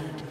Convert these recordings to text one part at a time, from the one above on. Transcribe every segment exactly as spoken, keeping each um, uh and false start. round.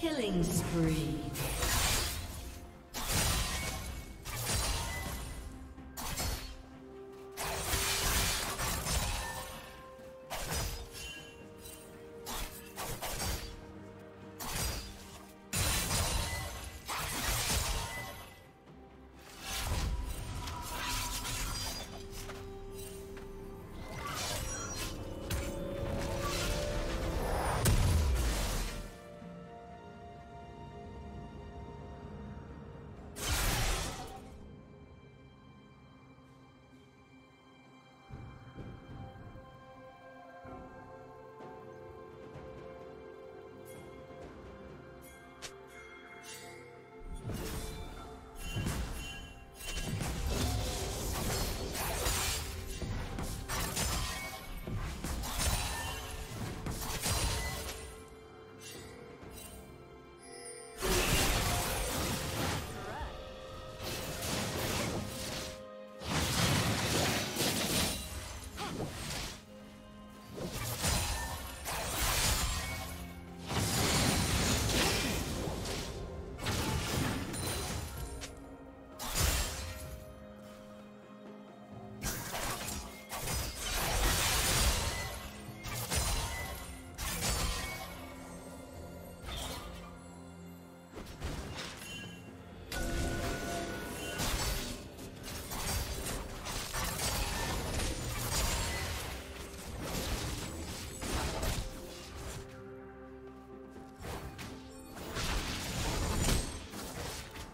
Killing spree.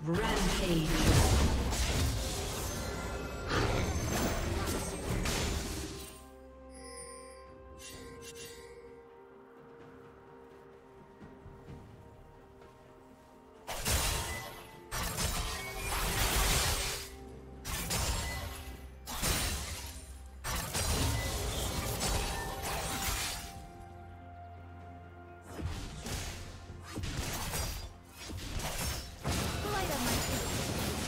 Rampage. Light up my feet.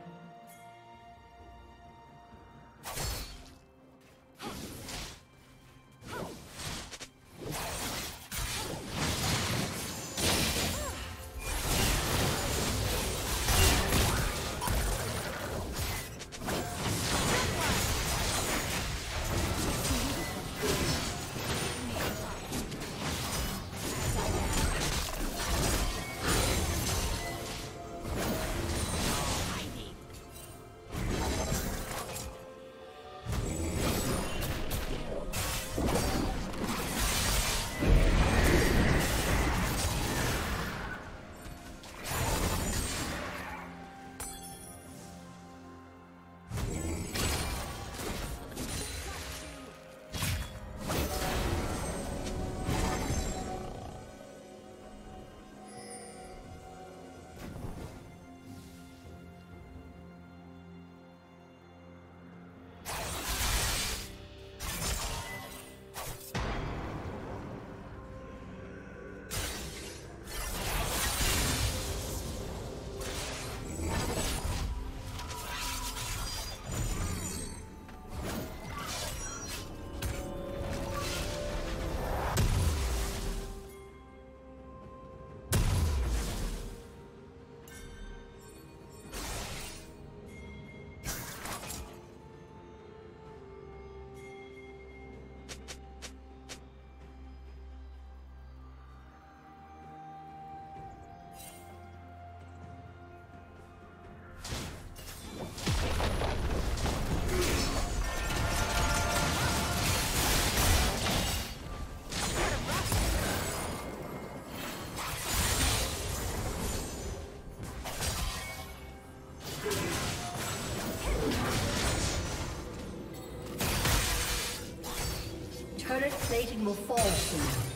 Current plating will fall soon.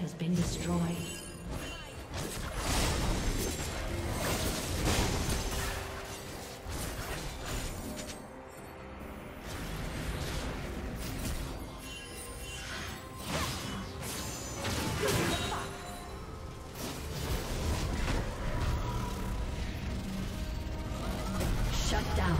Has been destroyed. Shut down.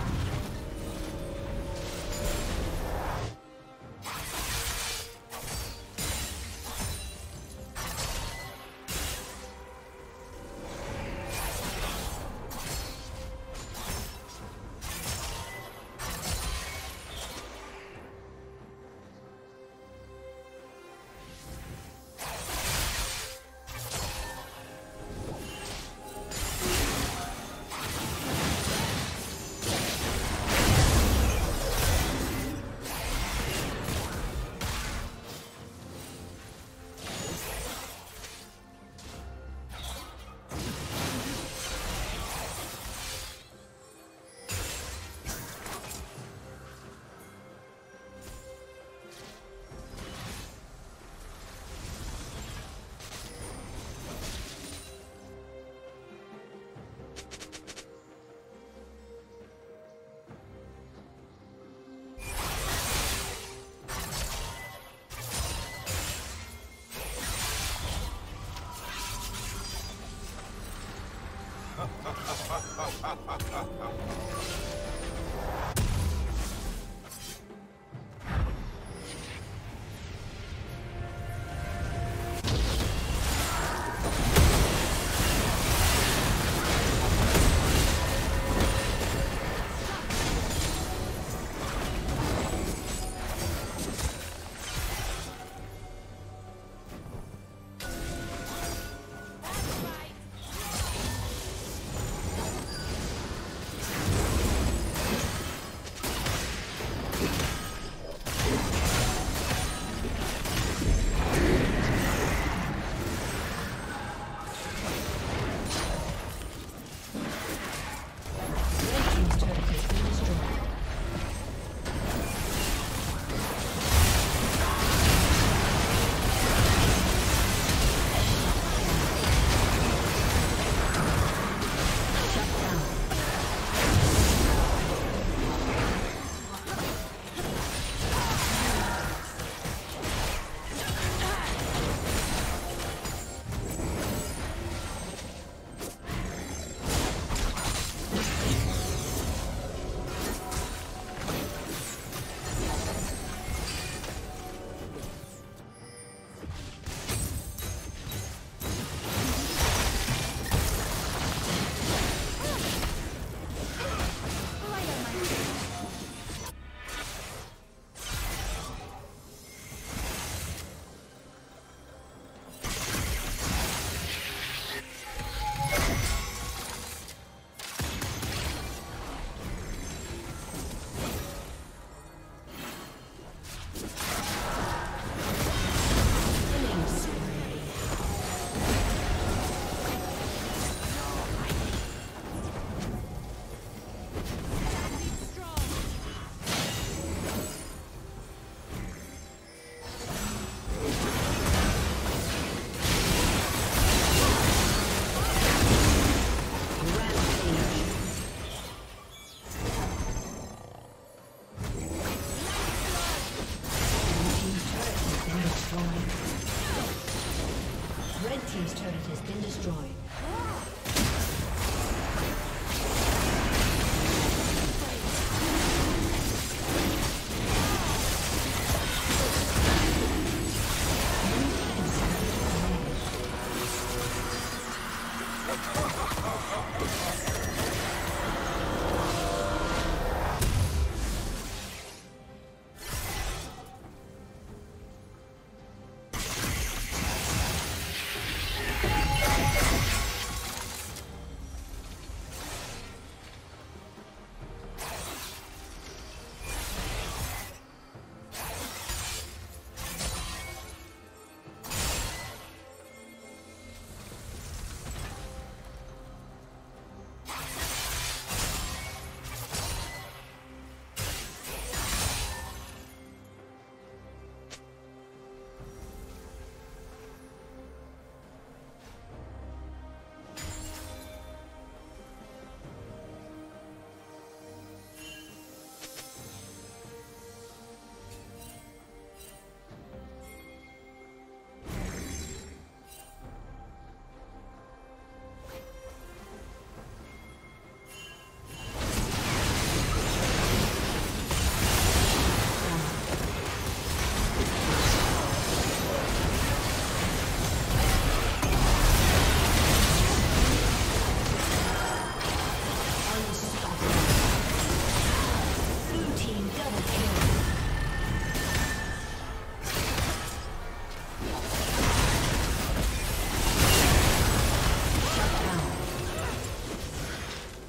been destroyed.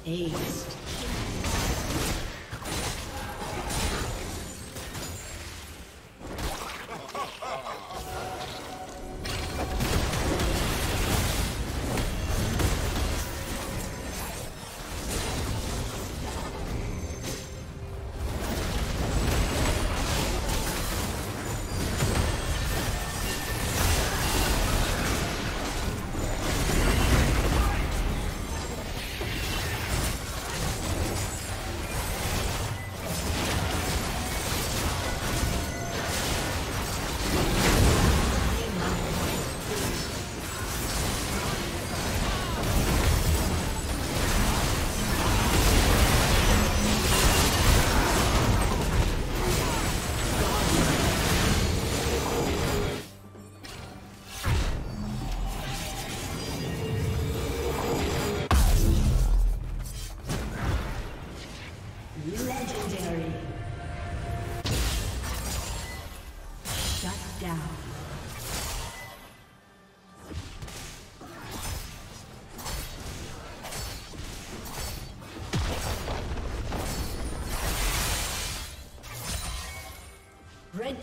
Aced. Red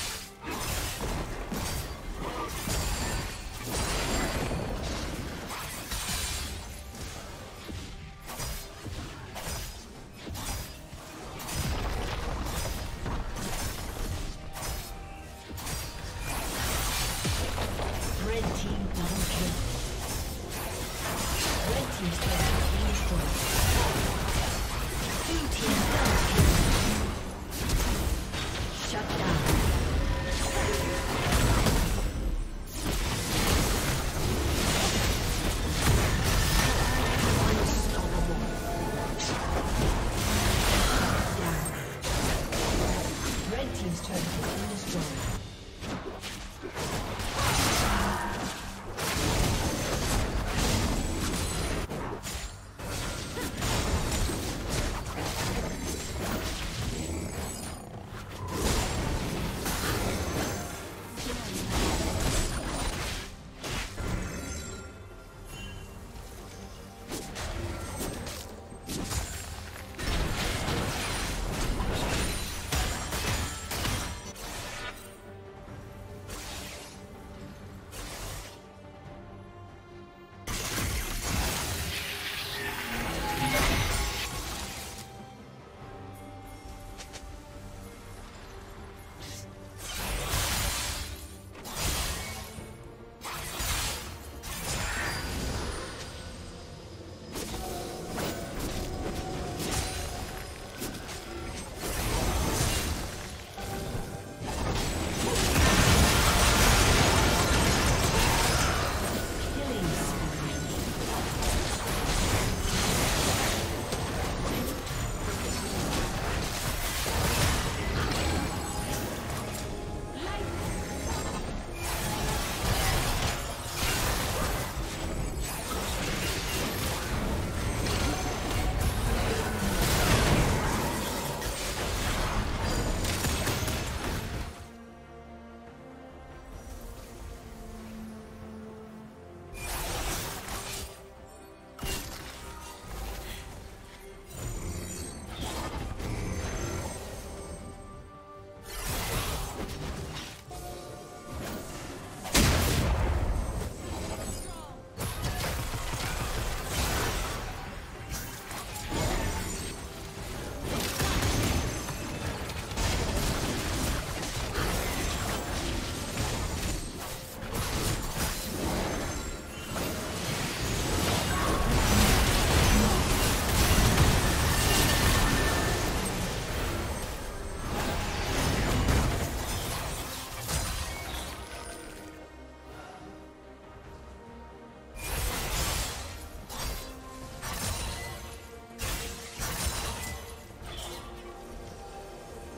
Shut down.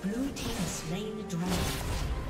Blue team has slain the dragon.